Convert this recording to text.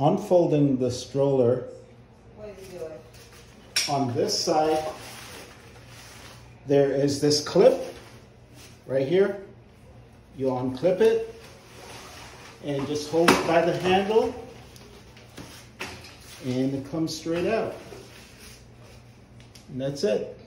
unfolding the stroller on this side. There is this clip right here. You unclip it and just hold it by the handle and it comes straight out. And that's it.